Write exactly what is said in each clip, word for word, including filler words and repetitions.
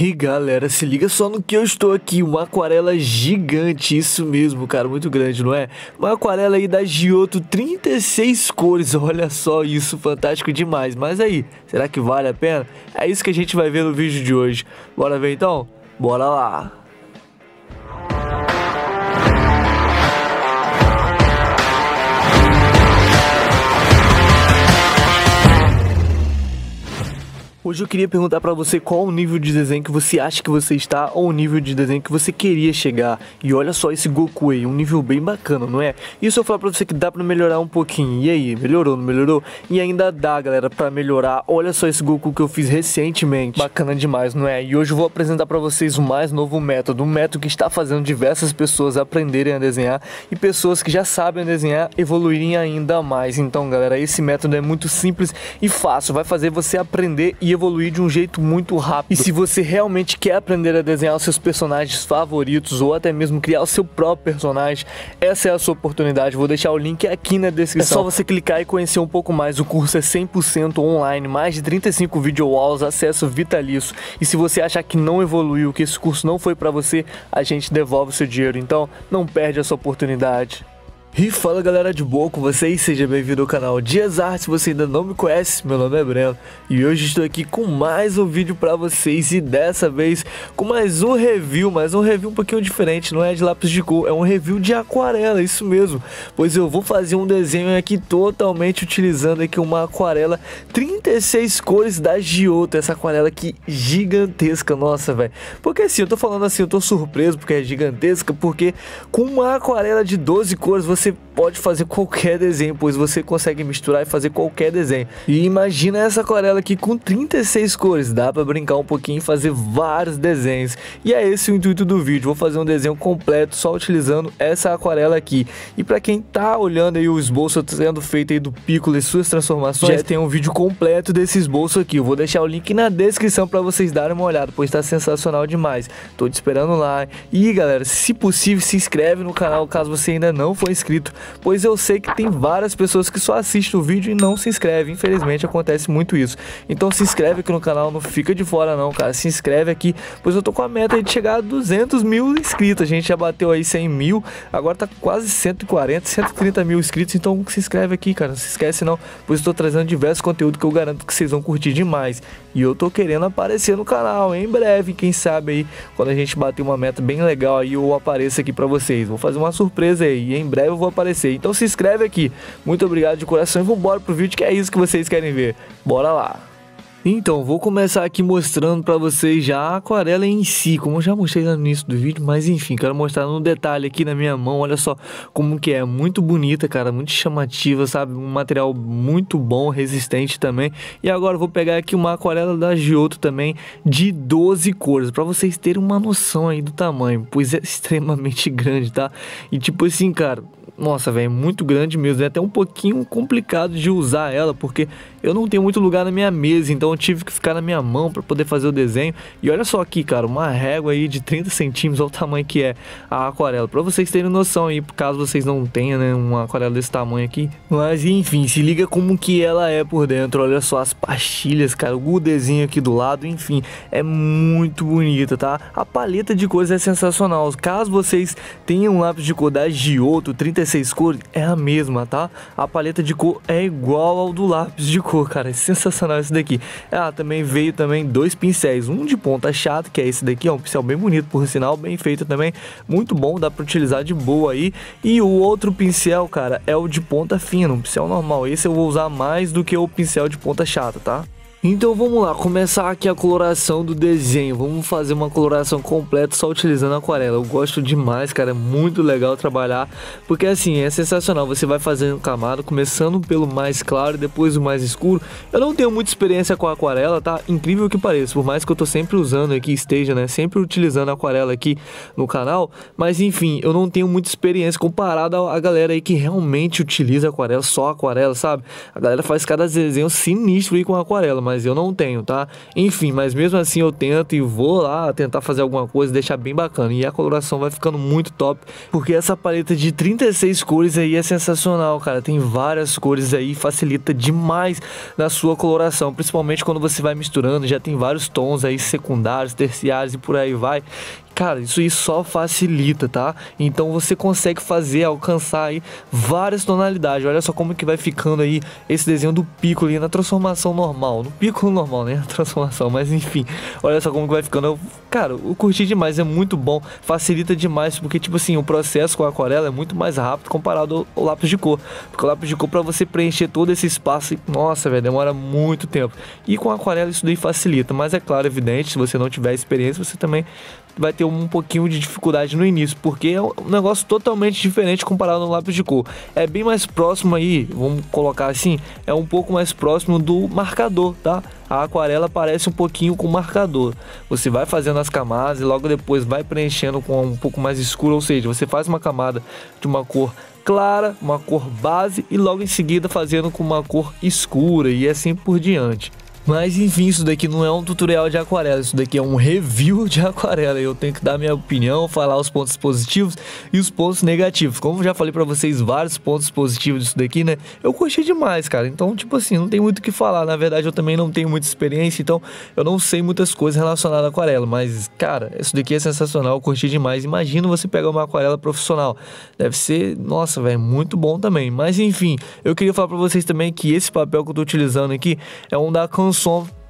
E galera, se liga só no que eu estou aqui, uma aquarela gigante, isso mesmo, cara, muito grande, não é? Uma aquarela aí da Giotto, trinta e seis cores, olha só isso, fantástico demais. Mas aí, será que vale a pena? É isso que a gente vai ver no vídeo de hoje. Bora ver então? Bora lá! Hoje eu queria perguntar pra você qual o nível de desenho que você acha que você está ou o nível de desenho que você queria chegar. E olha só esse Goku aí, um nível bem bacana, não é? E se eu falar pra você que dá pra melhorar um pouquinho, e aí, melhorou, não melhorou? E ainda dá, galera, pra melhorar. Olha só esse Goku que eu fiz recentemente, bacana demais, não é? E hoje eu vou apresentar pra vocês o mais novo método, um método que está fazendo diversas pessoas aprenderem a desenhar e pessoas que já sabem desenhar evoluírem ainda mais. Então galera, esse método é muito simples e fácil, vai fazer você aprender e evoluir evoluir de um jeito muito rápido. E se você realmente quer aprender a desenhar os seus personagens favoritos ou até mesmo criar o seu próprio personagem, essa é a sua oportunidade. Vou deixar o link aqui na descrição. É só você clicar e conhecer um pouco mais. O curso é cem por cento online, mais de trinta e cinco videoaulas, acesso vitalício. E se você achar que não evoluiu, que esse curso não foi para você, a gente devolve o seu dinheiro. Então, não perde essa oportunidade. E fala galera, de boa com vocês, seja bem-vindo ao canal Dias Art. Se você ainda não me conhece, meu nome é Breno e hoje estou aqui com mais um vídeo pra vocês e dessa vez com mais um review, mais um review um pouquinho diferente, não é de lápis de cor, é um review de aquarela, isso mesmo, pois eu vou fazer um desenho aqui totalmente utilizando aqui uma aquarela trinta e seis cores da Giotto, essa aquarela aqui gigantesca, nossa velho, porque assim, eu tô falando assim, eu tô surpreso porque é gigantesca, porque com uma aquarela de doze cores, você Você pode fazer qualquer desenho, pois você consegue misturar e fazer qualquer desenho. E imagina essa aquarela aqui com trinta e seis cores, dá pra brincar um pouquinho e fazer vários desenhos. E é esse o intuito do vídeo, vou fazer um desenho completo só utilizando essa aquarela aqui. E pra quem tá olhando aí o esboço sendo feito aí do Piccolo e suas transformações, já tem um vídeo completo desse esboço aqui. Eu vou deixar o link na descrição pra vocês darem uma olhada, pois tá sensacional demais. Tô te esperando lá. E galera, se possível, se inscreve no canal caso você ainda não for inscrito, pois eu sei que tem várias pessoas que só assistem o vídeo e não se inscrevem. Infelizmente acontece muito isso. Então se inscreve aqui no canal, não fica de fora não, cara. Se inscreve aqui, pois eu tô com a meta de chegar a duzentos mil inscritos. A gente já bateu aí cem mil, agora tá quase cento e quarenta, cento e trinta mil inscritos. Então se inscreve aqui, cara, não se esquece não, pois eu tô trazendo diversos conteúdos que eu garanto que vocês vão curtir demais. E eu tô querendo aparecer no canal em breve, quem sabe aí, quando a gente bater uma meta bem legal aí, eu apareço aqui pra vocês. Vou fazer uma surpresa aí e em breve eu vou aparecer, então se inscreve aqui. Muito obrigado de coração e vambora pro vídeo, que é isso que vocês querem ver, bora lá. Então, vou começar aqui mostrando pra vocês já a aquarela em si, como eu já mostrei no início do vídeo, mas enfim, quero mostrar no detalhe aqui na minha mão, olha só como que é, muito bonita, cara, muito chamativa, sabe, um material muito bom, resistente também. E agora eu vou pegar aqui uma aquarela da Giotto também, de doze cores, pra vocês terem uma noção aí do tamanho, pois é extremamente grande, tá? E tipo assim, cara, nossa, velho, muito grande mesmo, é até um pouquinho complicado de usar ela, porque eu não tenho muito lugar na minha mesa, então eu tive que ficar na minha mão para poder fazer o desenho. E olha só aqui, cara, uma régua aí de trinta centímetros, olha o tamanho que é a aquarela, para vocês terem noção aí, caso vocês não tenham, né, uma aquarela desse tamanho aqui. Mas enfim, se liga como que ela é por dentro, olha só as pastilhas, cara, o gudezinho aqui do lado, enfim, é muito bonita, tá? A paleta de cores é sensacional, caso vocês tenham um lápis de cor da Giotto, trinta e seis cores é a mesma, tá? A paleta de cor é igual ao do lápis de cor, cara, é sensacional esse daqui. Ah, também veio também dois pincéis, um de ponta chata, que é esse daqui, é um pincel bem bonito, por sinal, bem feito também, muito bom, dá pra utilizar de boa aí. E o outro pincel, cara, é o de ponta fina, um pincel normal, esse eu vou usar mais do que o pincel de ponta chata, tá? Então vamos lá, começar aqui a coloração do desenho, vamos fazer uma coloração completa só utilizando a aquarela. Eu gosto demais, cara, é muito legal trabalhar, porque assim, é sensacional, você vai fazendo camada, começando pelo mais claro e depois o mais escuro. Eu não tenho muita experiência com a aquarela, tá? Incrível que pareça, por mais que eu tô sempre usando aqui, esteja, né, sempre utilizando a aquarela aqui no canal, mas enfim, eu não tenho muita experiência comparada à galera aí que realmente utiliza aquarela, só aquarela, sabe? A galera faz cada desenho sinistro aí com a aquarela, mas eu não tenho, tá? Enfim, mas mesmo assim eu tento e vou lá tentar fazer alguma coisa, deixar bem bacana. E a coloração vai ficando muito top, porque essa paleta de trinta e seis cores aí é sensacional, cara. Tem várias cores aí, facilita demais na sua coloração, principalmente quando você vai misturando, já tem vários tons aí secundários, terciários e por aí vai. Cara, isso aí só facilita, tá? Então você consegue fazer, alcançar aí várias tonalidades. Olha só como que vai ficando aí esse desenho do Piccolo aí na transformação normal. No Piccolo normal, né? Na transformação, mas enfim. Olha só como que vai ficando. Eu, cara, eu curti demais, é muito bom. Facilita demais, porque tipo assim, o processo com a aquarela é muito mais rápido comparado ao lápis de cor. Porque o lápis de cor, pra você preencher todo esse espaço, nossa, velho, demora muito tempo. E com a aquarela isso daí facilita. Mas é claro, evidente, se você não tiver experiência, você também vai ter um pouquinho de dificuldade no início, porque é um negócio totalmente diferente comparado ao lápis de cor. É bem mais próximo aí, vamos colocar assim, é um pouco mais próximo do marcador, tá? A aquarela parece um pouquinho com marcador. Você vai fazendo as camadas e logo depois vai preenchendo com um pouco mais escuro, ou seja, você faz uma camada de uma cor clara, uma cor base e logo em seguida fazendo com uma cor escura e assim por diante. Mas enfim, isso daqui não é um tutorial de aquarela, isso daqui é um review de aquarela. Eu tenho que dar minha opinião, falar os pontos positivos e os pontos negativos. Como eu já falei pra vocês, vários pontos positivos disso daqui, né? Eu curti demais, cara. Então, tipo assim, não tem muito o que falar. Na verdade, eu também não tenho muita experiência, então eu não sei muitas coisas relacionadas à aquarela. Mas, cara, isso daqui é sensacional, eu curti demais. Imagina você pegar uma aquarela profissional. Deve ser, nossa, velho, muito bom também. Mas enfim, eu queria falar pra vocês também que esse papel que eu tô utilizando aqui é um da Canson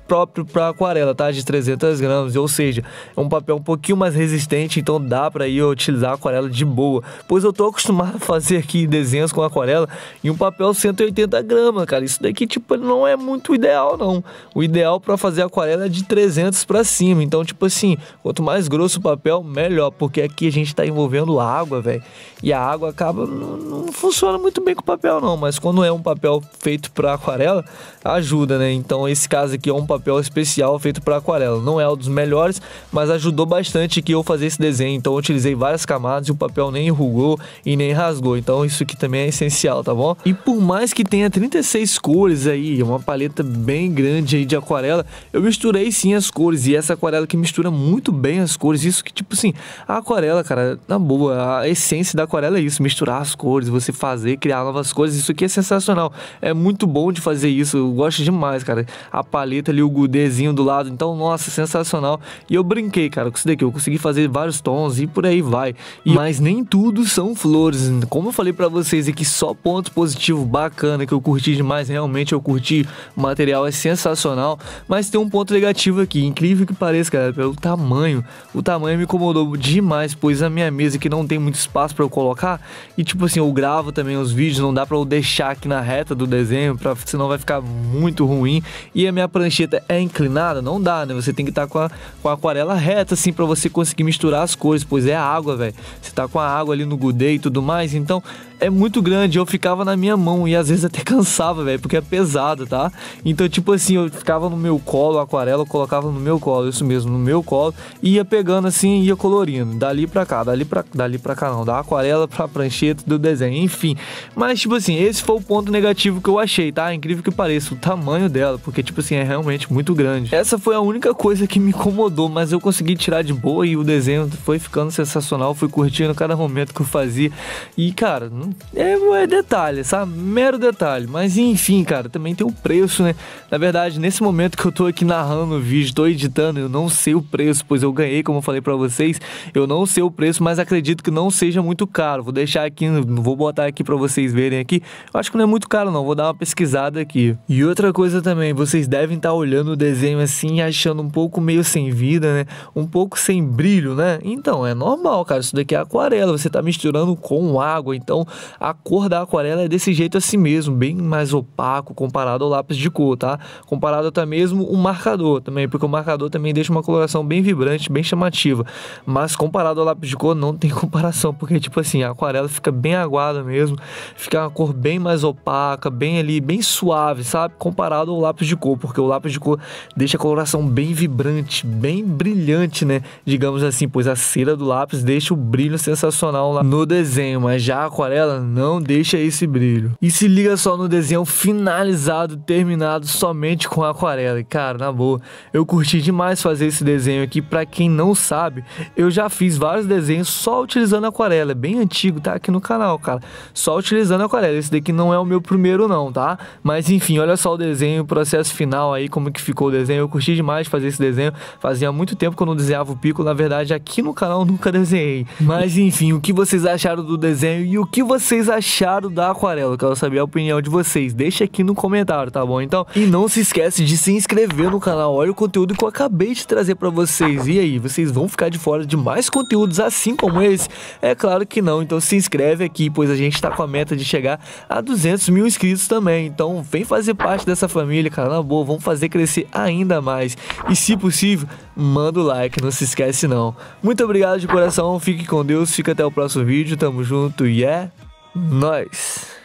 próprio para aquarela, tá? De trezentos gramas, ou seja, é um papel um pouquinho mais resistente, então dá para ir utilizar a aquarela de boa, pois eu tô acostumado a fazer aqui desenhos com aquarela e um papel cento e oitenta gramas, cara. Isso daqui, tipo, não é muito ideal, não. O ideal para fazer aquarela é de trezentos para cima, então, tipo assim, quanto mais grosso o papel, melhor, porque aqui a gente tá envolvendo água, velho, e a água acaba, não, não funciona muito bem com o papel, não, mas quando é um papel feito para aquarela, ajuda, né? Então, esse caso aqui é um papel papel especial feito para aquarela, não é um dos melhores, mas ajudou bastante que eu fazer esse desenho, então eu utilizei várias camadas e o papel nem enrugou e nem rasgou, então isso aqui também é essencial, tá bom? E por mais que tenha trinta e seis cores aí, uma paleta bem grande aí de aquarela, eu misturei sim as cores, e essa aquarela que mistura muito bem as cores, isso que tipo assim, a aquarela, cara, na boa, a essência da aquarela é isso, misturar as cores, você fazer, criar novas cores, isso aqui é sensacional, é muito bom de fazer isso, eu gosto demais, cara, a paleta ali, o gudezinho do lado, então, nossa, sensacional. E eu brinquei, cara, com isso daqui eu consegui fazer vários tons e por aí vai. E mas nem tudo são flores. Como eu falei pra vocês aqui, só ponto positivo bacana, que eu curti demais, realmente eu curti, o material é sensacional, mas tem um ponto negativo aqui, incrível que pareça, cara, pelo tamanho. O tamanho me incomodou demais, pois a minha mesa aqui não tem muito espaço pra eu colocar, e tipo assim, eu gravo também os vídeos, não dá pra eu deixar aqui na reta do desenho, pra, senão vai ficar muito ruim, e a minha prancheta é inclinada, não dá, né? Você tem que estar com a, com a aquarela reta, assim, pra você conseguir misturar as cores, pois é água, velho. Você tá com a água ali no gudê e tudo mais, então é muito grande. Eu ficava na minha mão e às vezes até cansava, velho, porque é pesado, tá? Então, tipo assim, eu ficava no meu colo, a aquarela eu colocava no meu colo, isso mesmo, no meu colo, ia pegando assim, ia colorindo, dali pra cá, dali pra, dali pra cá não, da aquarela pra prancheta do desenho, enfim. Mas, tipo assim, esse foi o ponto negativo que eu achei, tá? Incrível que pareça, o tamanho dela, porque, tipo assim, é realmente muito grande. Essa foi a única coisa que me incomodou, mas eu consegui tirar de boa e o desenho foi ficando sensacional, fui curtindo cada momento que eu fazia e, cara, é detalhe, sabe? Mero detalhe, mas enfim, cara, também tem o preço, né? Na verdade, nesse momento que eu tô aqui narrando o vídeo, tô editando, eu não sei o preço, pois eu ganhei, como eu falei pra vocês, eu não sei o preço, mas acredito que não seja muito caro. Vou deixar aqui, vou botar aqui pra vocês verem aqui, eu acho que não é muito caro não, vou dar uma pesquisada aqui. E outra coisa também, vocês devem estar olhando no desenho assim, achando um pouco meio sem vida, né? Um pouco sem brilho, né? Então, é normal, cara, isso daqui é aquarela, você tá misturando com água, então a cor da aquarela é desse jeito assim mesmo, bem mais opaco comparado ao lápis de cor, tá? Comparado até mesmo o marcador também, porque o marcador também deixa uma coloração bem vibrante, bem chamativa, mas comparado ao lápis de cor não tem comparação, porque tipo assim, a aquarela fica bem aguada mesmo, fica uma cor bem mais opaca, bem ali, bem suave, sabe? Comparado ao lápis de cor, porque o lápis de mágico deixa a coloração bem vibrante, bem brilhante, né? Digamos assim, pois a cera do lápis deixa o brilho sensacional lá no desenho, mas já a aquarela não deixa esse brilho. E se liga só no desenho finalizado, terminado somente com a aquarela. E cara, na boa, eu curti demais fazer esse desenho aqui. Pra quem não sabe, eu já fiz vários desenhos só utilizando aquarela, é bem antigo, tá aqui no canal, cara, só utilizando aquarela. Esse daqui não é o meu primeiro não, tá? Mas enfim, olha só o desenho, o processo final aí, como que ficou o desenho. Eu curti demais fazer esse desenho, fazia muito tempo que eu não desenhava o Piccolo, na verdade aqui no canal eu nunca desenhei. Mas enfim, o que vocês acharam do desenho e o que vocês acharam da aquarela? Eu quero saber a opinião de vocês, deixa aqui no comentário, tá bom? Então, e não se esquece de se inscrever no canal, olha o conteúdo que eu acabei de trazer pra vocês. E aí, vocês vão ficar de fora de mais conteúdos assim como esse? É claro que não, então se inscreve aqui, pois a gente tá com a meta de chegar a duzentos mil inscritos também. Então vem fazer parte dessa família, cara, na boa, vamos fazer crescer ainda mais. E se possível, manda o like, não se esquece não. Muito obrigado de coração, fique com Deus, fica até o próximo vídeo, tamo junto e é nóis!